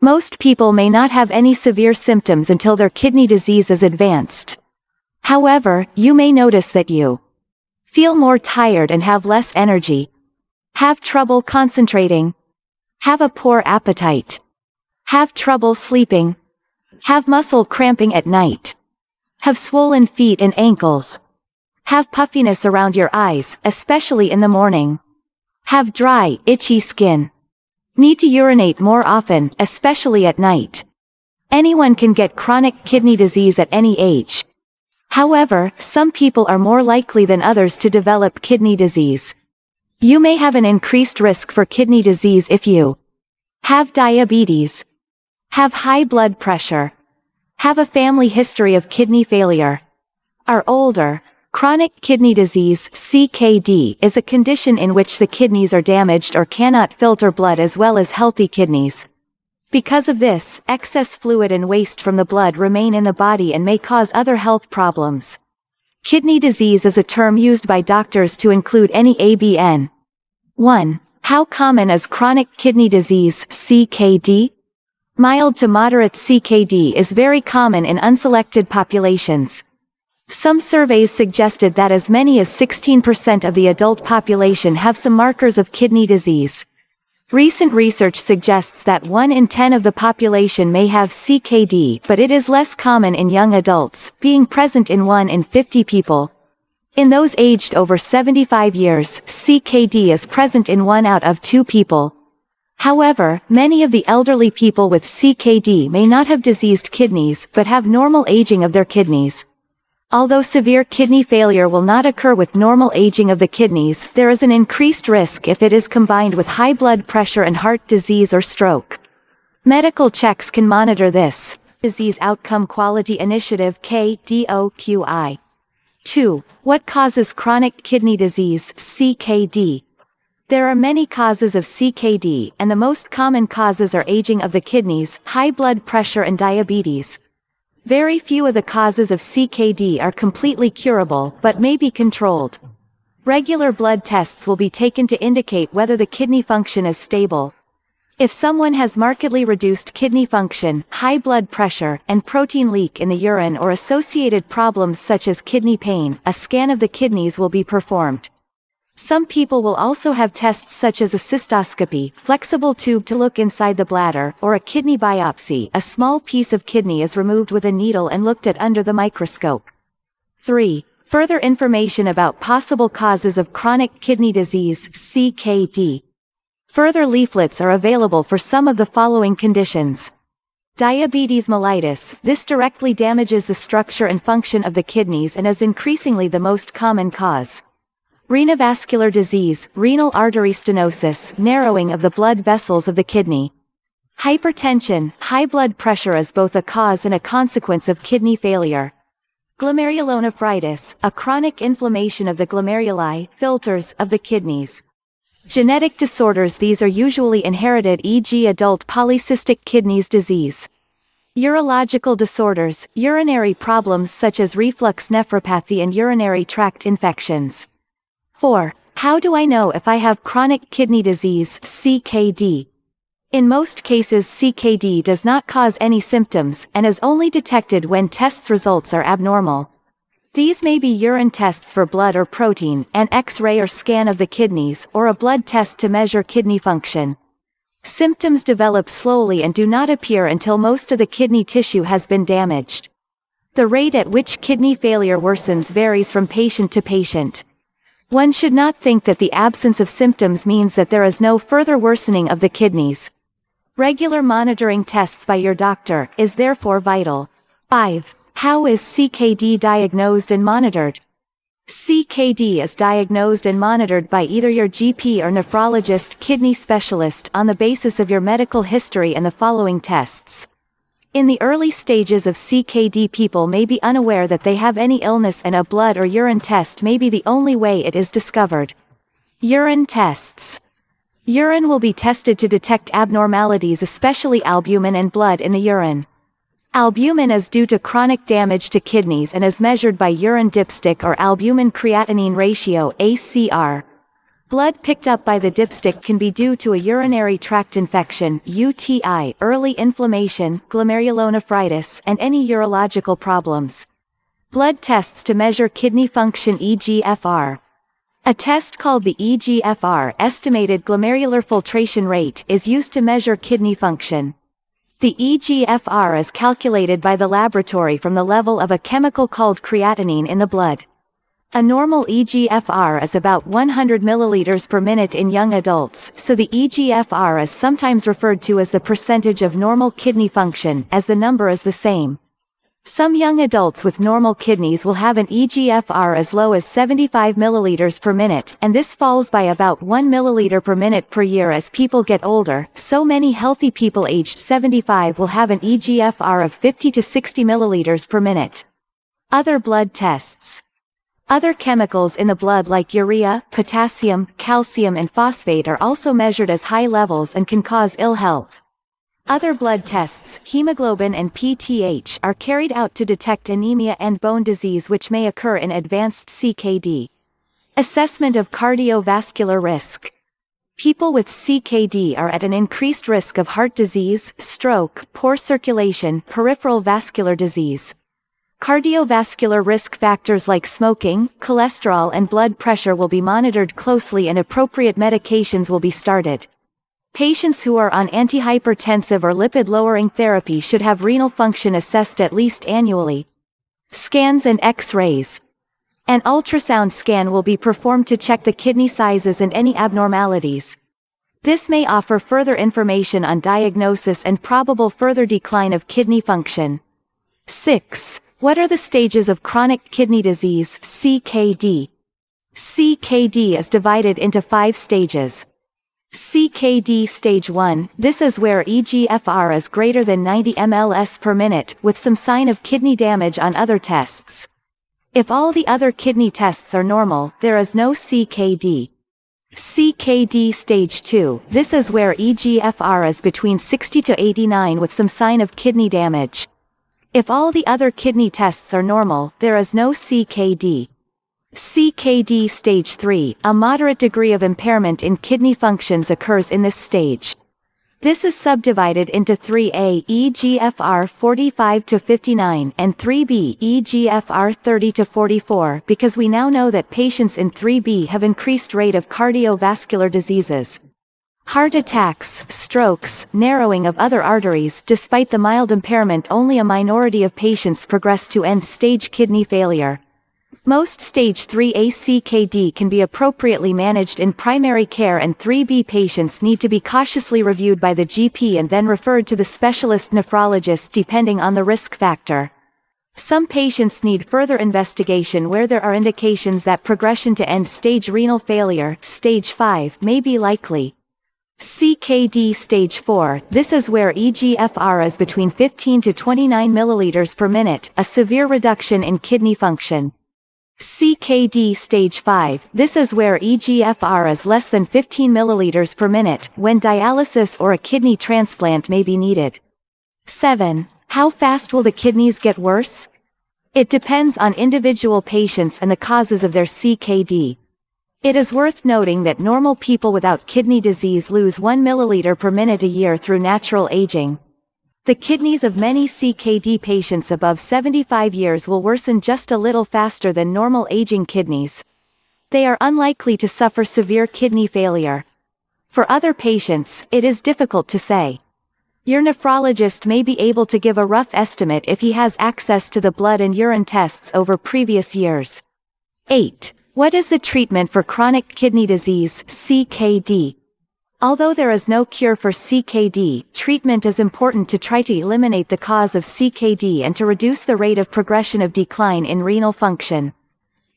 Most people may not have any severe symptoms until their kidney disease is advanced. However, you may notice that you feel more tired and have less energy, have trouble concentrating, have a poor appetite, have trouble sleeping, have muscle cramping at night, have swollen feet and ankles, have puffiness around your eyes, especially in the morning, have dry, itchy skin, need to urinate more often, especially at night. Anyone can get chronic kidney disease at any age. However, some people are more likely than others to develop kidney disease. You may have an increased risk for kidney disease if you have diabetes, have high blood pressure, have a family history of kidney failure, are older. Chronic kidney disease (CKD) is a condition in which the kidneys are damaged or cannot filter blood as well as healthy kidneys. Because of this, excess fluid and waste from the blood remain in the body and may cause other health problems. Kidney disease is a term used by doctors to include any ABN. 1. How common is chronic kidney disease (CKD)? Mild to moderate CKD is very common in unselected populations. Some surveys suggested that as many as 16% of the adult population have some markers of kidney disease. Recent research suggests that 1 in 10 of the population may have CKD, but it is less common in young adults, being present in 1 in 50 people. In those aged over 75 years, CKD is present in 1 out of 2 people. However, many of the elderly people with CKD may not have diseased kidneys, but have normal aging of their kidneys. Although severe kidney failure will not occur with normal aging of the kidneys, there is an increased risk if it is combined with high blood pressure and heart disease or stroke. Medical checks can monitor this. Disease Outcome Quality Initiative (KDOQI). 2. What causes chronic kidney disease (CKD)? There are many causes of CKD, and the most common causes are aging of the kidneys, high blood pressure and diabetes. Very few of the causes of CKD are completely curable, but may be controlled. Regular blood tests will be taken to indicate whether the kidney function is stable. If someone has markedly reduced kidney function, high blood pressure, and protein leak in the urine or associated problems such as kidney pain, a scan of the kidneys will be performed. Some people will also have tests such as a cystoscopy, flexible tube to look inside the bladder, or a kidney biopsy. A small piece of kidney is removed with a needle and looked at under the microscope. 3. Further information about possible causes of chronic kidney disease, CKD. Further leaflets are available for some of the following conditions. Diabetes mellitus. This directly damages the structure and function of the kidneys and is increasingly the most common cause. Renovascular disease, renal artery stenosis, narrowing of the blood vessels of the kidney. Hypertension, high blood pressure is both a cause and a consequence of kidney failure. Glomerulonephritis, a chronic inflammation of the glomeruli, filters, of the kidneys. Genetic disorders. These are usually inherited, e.g. adult polycystic kidney disease. Urological disorders, urinary problems such as reflux nephropathy and urinary tract infections. 4. How do I know if I have chronic kidney disease, CKD? In most cases, CKD does not cause any symptoms and is only detected when test results are abnormal. These may be urine tests for blood or protein, an X-ray or scan of the kidneys, or a blood test to measure kidney function. Symptoms develop slowly and do not appear until most of the kidney tissue has been damaged. The rate at which kidney failure worsens varies from patient to patient. One should not think that the absence of symptoms means that there is no further worsening of the kidneys. Regular monitoring tests by your doctor is therefore vital. 5. How is CKD diagnosed and monitored? CKD is diagnosed and monitored by either your GP or nephrologist kidney specialist on the basis of your medical history and the following tests. In the early stages of CKD, people may be unaware that they have any illness, and a blood or urine test may be the only way it is discovered. Urine tests. Urine will be tested to detect abnormalities, especially albumin and blood in the urine. Albumin is due to chronic damage to kidneys and is measured by urine dipstick or albumin-creatinine ratio (ACR). Blood picked up by the dipstick can be due to a urinary tract infection, UTI, early inflammation, glomerulonephritis, and any urological problems. Blood tests to measure kidney function eGFR. A test called the eGFR, estimated glomerular filtration rate, is used to measure kidney function. The eGFR is calculated by the laboratory from the level of a chemical called creatinine in the blood. A normal eGFR is about 100 milliliters per minute in young adults, so the eGFR is sometimes referred to as the percentage of normal kidney function, as the number is the same. Some young adults with normal kidneys will have an eGFR as low as 75 milliliters per minute, and this falls by about 1 milliliter per minute per year as people get older, so many healthy people aged 75 will have an eGFR of 50 to 60 milliliters per minute. Other blood tests. Other chemicals in the blood like urea, potassium, calcium and phosphate are also measured as high levels and can cause ill health. Other blood tests, hemoglobin and PTH, are carried out to detect anemia and bone disease which may occur in advanced CKD. Assessment of cardiovascular risk. People with CKD are at an increased risk of heart disease, stroke, poor circulation, peripheral vascular disease. Cardiovascular risk factors like smoking, cholesterol and blood pressure will be monitored closely and appropriate medications will be started. Patients who are on antihypertensive or lipid-lowering therapy should have renal function assessed at least annually. Scans and X-rays. An ultrasound scan will be performed to check the kidney sizes and any abnormalities. This may offer further information on diagnosis and probable further decline of kidney function. 6. What are the stages of chronic kidney disease, CKD? CKD is divided into 5 stages. CKD stage 1, this is where eGFR is greater than 90 mLs per minute, with some sign of kidney damage on other tests. If all the other kidney tests are normal, there is no CKD. CKD stage 2, this is where eGFR is between 60 to 89 with some sign of kidney damage. If all the other kidney tests are normal, there is no CKD. CKD stage 3, a moderate degree of impairment in kidney functions occurs in this stage. This is subdivided into 3A eGFR 45 to 59 and 3B eGFR 30 to 44 because we now know that patients in 3B have increased rate of cardiovascular diseases. Heart attacks, strokes, narrowing of other arteries. Despite the mild impairment, only a minority of patients progress to end-stage kidney failure. Most stage 3A CKD can be appropriately managed in primary care, and 3B patients need to be cautiously reviewed by the GP and then referred to the specialist nephrologist depending on the risk factor. Some patients need further investigation where there are indications that progression to end-stage renal failure, stage 5, may be likely. CKD stage 4, this is where eGFR is between 15 to 29 milliliters per minute, a severe reduction in kidney function. CKD stage 5, this is where eGFR is less than 15 milliliters per minute, when dialysis or a kidney transplant may be needed. 7. How fast will the kidneys get worse? It depends on individual patients and the causes of their CKD. It is worth noting that normal people without kidney disease lose 1 milliliter per minute a year through natural aging. The kidneys of many CKD patients above 75 years will worsen just a little faster than normal aging kidneys. They are unlikely to suffer severe kidney failure. For other patients, it is difficult to say. Your nephrologist may be able to give a rough estimate if he has access to the blood and urine tests over previous years. 8. What is the treatment for chronic kidney disease, CKD? Although there is no cure for CKD, treatment is important to try to eliminate the cause of CKD and to reduce the rate of progression of decline in renal function.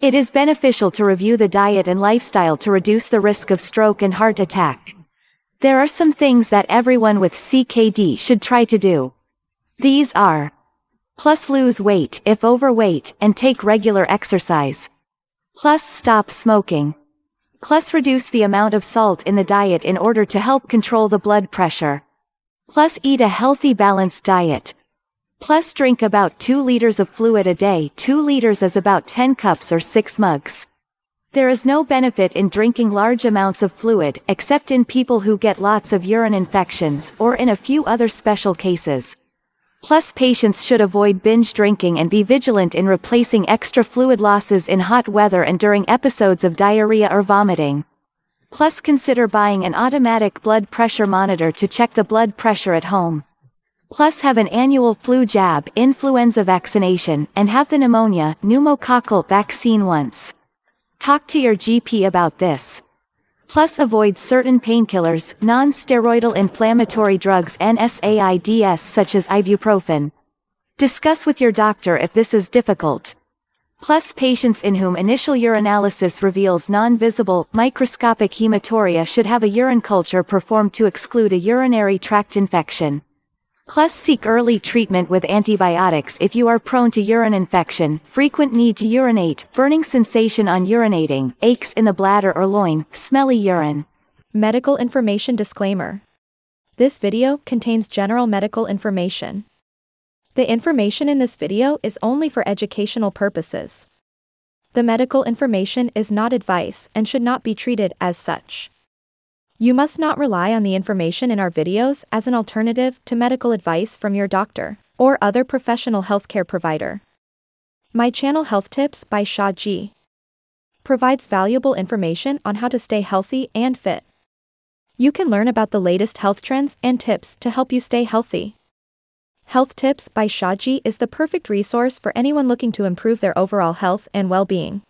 It is beneficial to review the diet and lifestyle to reduce the risk of stroke and heart attack. There are some things that everyone with CKD should try to do. These are: plus lose weight if overweight and take regular exercise. Plus stop smoking. Plus reduce the amount of salt in the diet in order to help control the blood pressure. Plus eat a healthy balanced diet. Plus drink about 2 liters of fluid a day. 2 liters is about 10 cups or 6 mugs. There is no benefit in drinking large amounts of fluid, except in people who get lots of urine infections, or in a few other special cases. Plus, patients should avoid binge drinking and be vigilant in replacing extra fluid losses in hot weather and during episodes of diarrhea or vomiting. Plus, consider buying an automatic blood pressure monitor to check the blood pressure at home. Plus, have an annual flu jab, influenza vaccination, and have the pneumococcal vaccine once. Talk to your GP about this. Plus, avoid certain painkillers, non-steroidal inflammatory drugs, NSAIDs such as ibuprofen. Discuss with your doctor if this is difficult. Plus, patients in whom initial urinalysis reveals non-visible, microscopic hematuria should have a urine culture performed to exclude a urinary tract infection. Plus, seek early treatment with antibiotics if you are prone to urine infection, frequent need to urinate, burning sensation on urinating, aches in the bladder or loin, smelly urine. Medical information disclaimer. This video contains general medical information. The information in this video is only for educational purposes. The medical information is not advice and should not be treated as such. You must not rely on the information in our videos as an alternative to medical advice from your doctor or other professional healthcare provider. My channel Health Tips by Shah G provides valuable information on how to stay healthy and fit. You can learn about the latest health trends and tips to help you stay healthy. Health Tips by Shah G is the perfect resource for anyone looking to improve their overall health and well-being.